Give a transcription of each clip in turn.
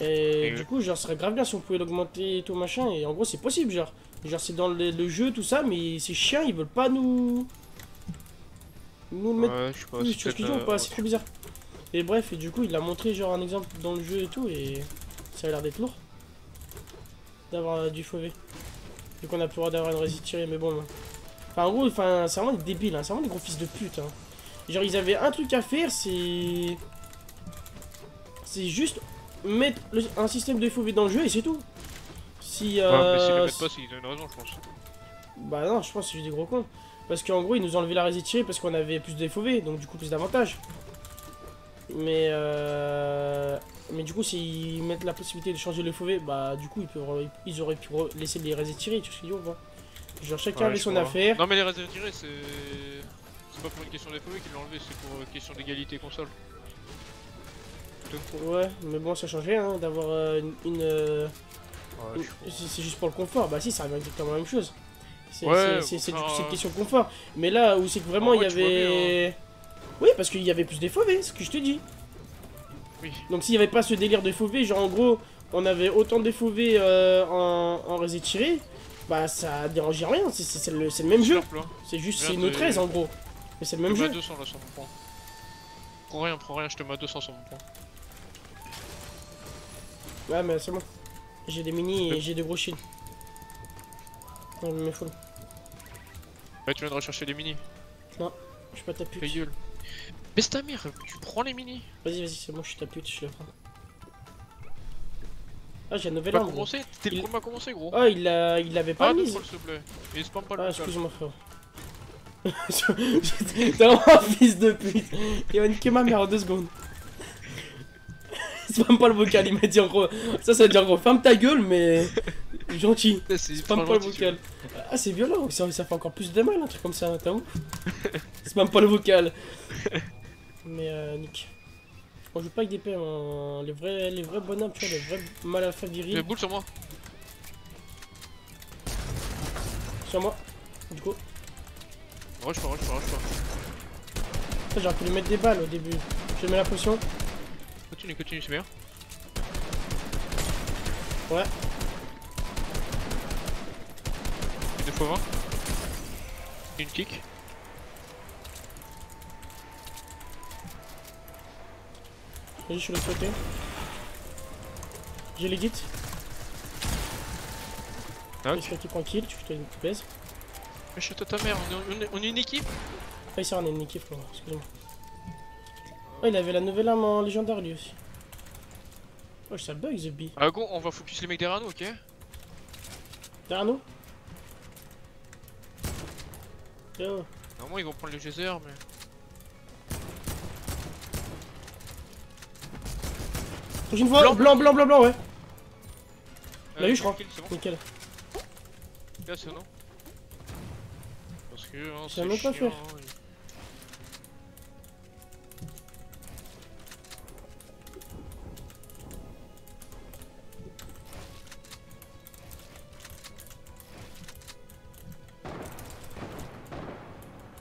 Et du coup, genre, ce serait grave bien si on pouvait l'augmenter et tout machin. Et en gros, c'est possible, genre. Genre, c'est dans le jeu, tout ça, mais ces chiens, ils veulent pas nous. Nous le mettre. Ouais, je sais pas, oui, c'est trop bizarre. Et bref, et du coup, il a montré, genre, un exemple dans le jeu et tout, et ça a l'air d'être lourd. D'avoir du fauvé. Du coup, on a pu avoir d'avoir une résiste tirée, mais bon. Hein. Enfin, en gros, enfin, c'est vraiment des débiles, hein. C'est vraiment des gros fils de pute. Hein. Genre, ils avaient un truc à faire, c'est. C'est juste. Mettre un système de FOV dans le jeu et c'est tout. Si ouais, mais s'ils le mettent pas, c'est qu'ils ont une raison, je pense. Bah non, je pense que c'est juste des gros cons. Parce qu'en gros, ils nous ont enlevé la résiste tirée parce qu'on avait plus de FOV, donc du coup, plus d'avantages. Mais du coup, s'ils mettent la possibilité de changer le FOV, bah du coup, ils auraient pu laisser les résistes tirées, tu sais, genre chacun avait son affaire. Non, mais les résistes tirées, c'est pas pour une question de FOV qu'ils l'ont enlevé, c'est pour une question d'égalité console. Ouais, mais bon, ça changeait hein, d'avoir une... C'est juste pour le confort. Bah si, ça revient exactement la même chose. C'est ouais, une question de confort. Mais là où c'est que vraiment il y avait... Oui, parce qu'il y avait plus des FOV, ce que je te dis. Oui. Donc s'il n'y avait pas ce délire de FOV, genre en gros, on avait autant de FOV en réseau tiré, bah ça dérangeait rien, c'est le même jeu. C'est juste, c'est une 13 en gros. Mais c'est le même jeu. Prends rien, je te mets à 200 sur mon point. Ouais, mais c'est bon. J'ai des mini et j'ai des gros shields. Non, mais full. Ouais, tu viens de rechercher les mini. Non, je suis pas ta pute. Fais gueule. Baisse ta mère, tu prends les mini. Vas-y, c'est bon, je suis ta pute, je le prends. Ah, j'ai un nouvel arme. T'es le premier à commencer, gros. Ah, il l'avait pas mis. Ah, s'il te plaît. Et spam pas le local. Ah, excuse-moi, frère. T'es vraiment un fils de pute. Il va niquer ma mère en 2 secondes. Spam pas le vocal, il m'a dit en gros. Ça veut dire en gros, ferme ta gueule, mais gentil. Spam pas le vocal. Ah, c'est violent, ça fait encore plus de mal, un truc comme ça, t'as ouf. Spam pas le vocal. Mais nique. On joue pas avec des PM, hein. Les vrais bonhommes, tu vois, les vrais malafas virils. J'ai boule sur moi. Sur moi, du coup. Rush pas. J'aurais pu lui mettre des balles au début. Je mets la potion. Continue, c'est bien. Ouais. 2 x 20. Une kick. Vas-y, je suis de l'autre côté. J'ai les guides. Est-ce que tu prends kill, tu te baises. Mais je suis ta mère, on est une équipe. Ah, ça, on est une équipe, excusez-moi. Oh, il avait la nouvelle arme en légendaire lui aussi. Oh, ça bug The Bee. Ah, go, on va focus les mecs derrière nous, ok? Derrière nous? Normalement, ils vont prendre le geyser, mais. Prochaine fois, blanc, ouais. Il l'a eu, je crois. Nickel. Là, c'est non. Parce que, hein, c'est même pas faire.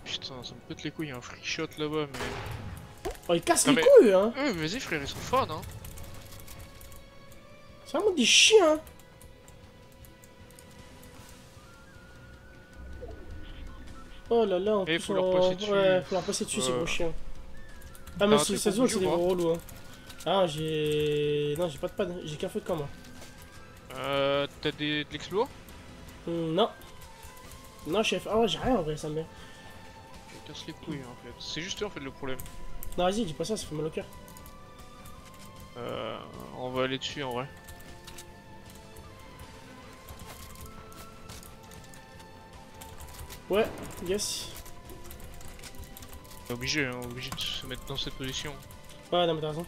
Putain, ça me pète les couilles, il y a un free shot là-bas, mais. Oh, ils cassent les couilles, hein! Eux, vas-y, frère, ils sont fans, hein! C'est vraiment des chiens! Oh là là, en plus, faut leur passer dessus. Ouais, faut leur passer dessus, ces gros chiens. Ah, mais ça se voit, c'est des gros relous, hein. Ah, j'ai. Non, j'ai pas de pad, j'ai qu'un feu de camp, moi. T'as de l'explo? Non. Non, chef. Ah, ouais, j'ai rien en vrai, ça me met. Je casse les couilles, en fait. C'est juste eux, en fait, le problème. Non, vas-y, dis pas ça, ça fait mal au cœur. On va aller dessus, en vrai. Ouais, yes. On est obligé de se mettre dans cette position. Ouais, non mais t'as raison.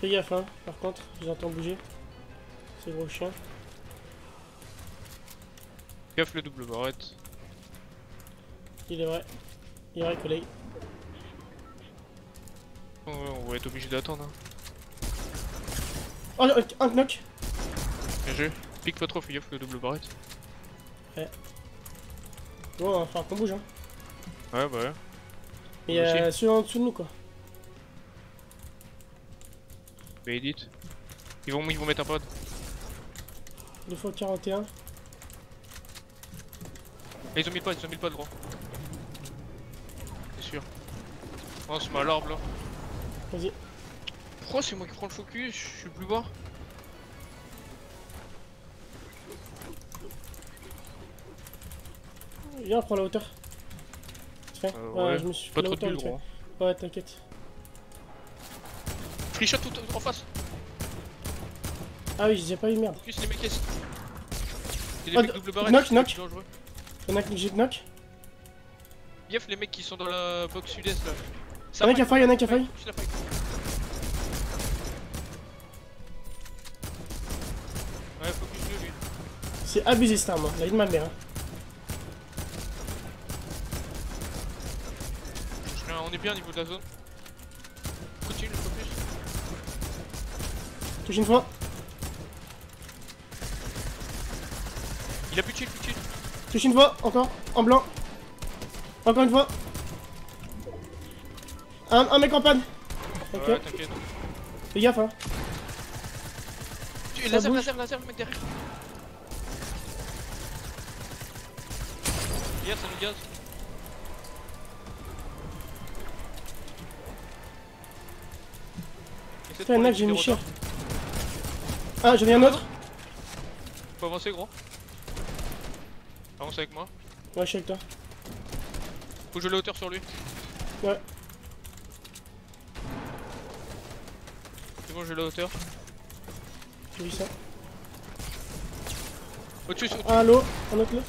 Fais gaffe hein, par contre, j'entends bouger. C'est gros chien. Gaffe le double barrette. Il est vrai collègue. Ouais, on va être obligé d'attendre. Hein. Oh, un knock. Bien joué. Pique pas trop, fais gaffe le double barrette. Ouais. Bon, on va falloir qu'on bouge hein. Ouais bah ouais. Et celui en dessous de nous quoi. Mais edit. Ils vont mettre un pod. 241. Et ils ont mis le pod gros. C'est sûr. Oh c'est ma larbe là. Vas-y. Pourquoi c'est moi qui prends le focus? Je suis plus bas. Viens on prend la hauteur. Ouais, je me suis pas trop de bulle. Ouais t'inquiète. Free shot tout en face. Ah oui j'ai pas eu merde. Focus les mecs. C'est des mecs double barrette. Knock. J'ai de knock. Bief les mecs qui sont dans la box sud-est là. Y'en a un qui a failli. Ouais focus 2 lui. C'est abusé cette arme, la vie de ma mère. On est bien au niveau de la zone. Continue le focus. Touche une fois. Il a plus de shield, Touche une fois, encore, en blanc. Encore une fois. Un mec en panne. Ok. Ouais, t'inquiète. Fais gaffe hein. Laser, mec derrière. Hier, ça nous gaz. Putain, mec, j'ai mis cher. Ah, j'en ai un autre. Faut avancer, gros. Avance avec moi. Ouais, je suis avec toi. Faut jouer la hauteur sur lui. Ouais. C'est bon, je vais la hauteur. J'ai vu ça. Au-dessus, c'est au-dessus. Ah, l'eau. Un autre, l'autre.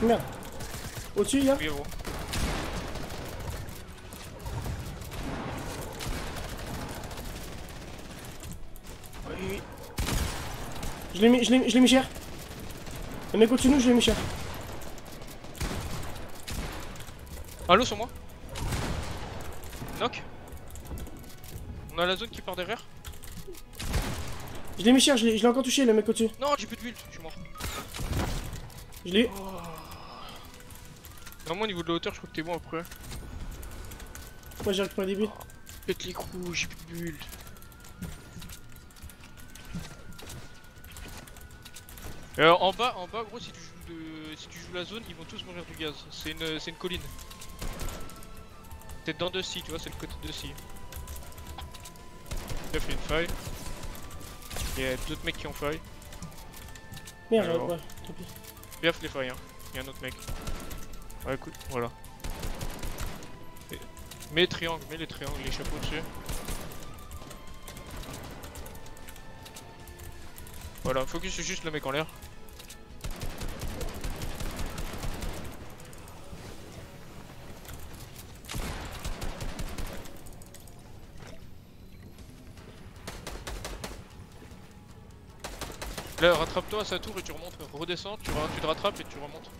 Merde. Au-dessus, y'a. Oui, gros. Je l'ai mis cher. Le mec au-dessus de nous, je l'ai mis cher. Allo sur moi. Knock. On a la zone qui part derrière. Je l'ai mis cher, je l'ai encore touché le mec au-dessus. Non, j'ai plus de build, je suis mort. Je l'ai eu. Normalement au niveau de la hauteur, je crois que t'es bon après. Moi j'ai récupéré des builds. Pète les coups, j'ai plus de build. En bas gros si tu joues la zone ils vont tous mourir du gaz, c'est une colline. T'es dans 2C tu vois, c'est le côté de 2C. Il a fait une faille. Il y a d'autres mecs qui ont faille. Merde ouais, tant pis. Biaf les failles hein, il y a un autre mec. Ouais écoute, voilà. Mets les triangles, les chapeaux dessus. Voilà, focus juste le mec en l'air. Là, rattrape-toi à sa tour et tu remontes. Redescends, tu te rattrapes et tu remontes.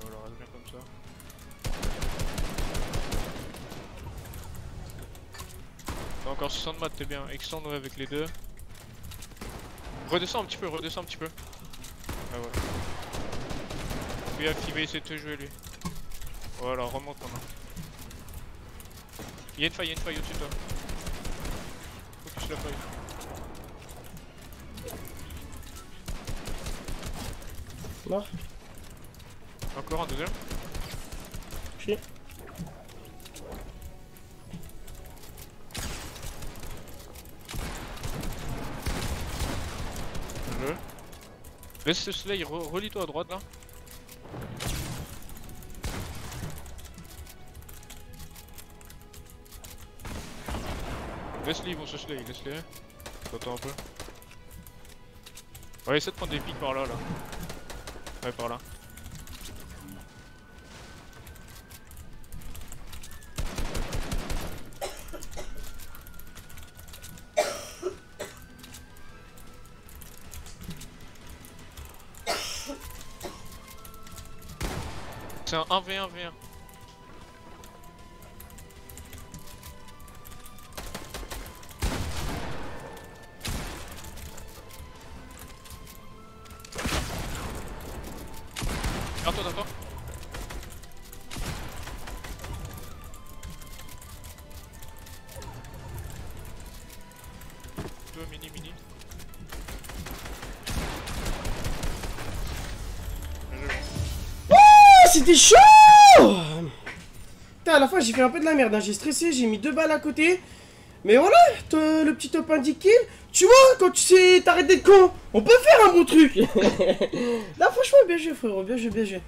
Voilà, reste bien comme ça. Encore 60 mats, t'es bien. Extend ouais, avec les deux. Redescends un petit peu. Ah ouais. Lui activé, essayer de te jouer lui. Voilà, remonte maintenant. Y'a une faille au-dessus de toi. Focus la faille. Mort. Encore un deuxième. Chier. Laisse ce slay, relis-toi à droite là. Laisse-les, ils vont se slay, laisse-les. T'attends un peu. Ouais, essaie de prendre des pics par là. Ouais, par là. C'est un 1v1v1. Attends. c'était chaud. Putain, à la fin j'ai fait un peu de la merde, hein. J'ai stressé, j'ai mis 2 balles à côté. Mais voilà, le petit top indiqué. Tu vois, quand tu sais t'arrêter de con, on peut faire un bon truc. Là franchement bien joué frérot, bien joué, bien joué.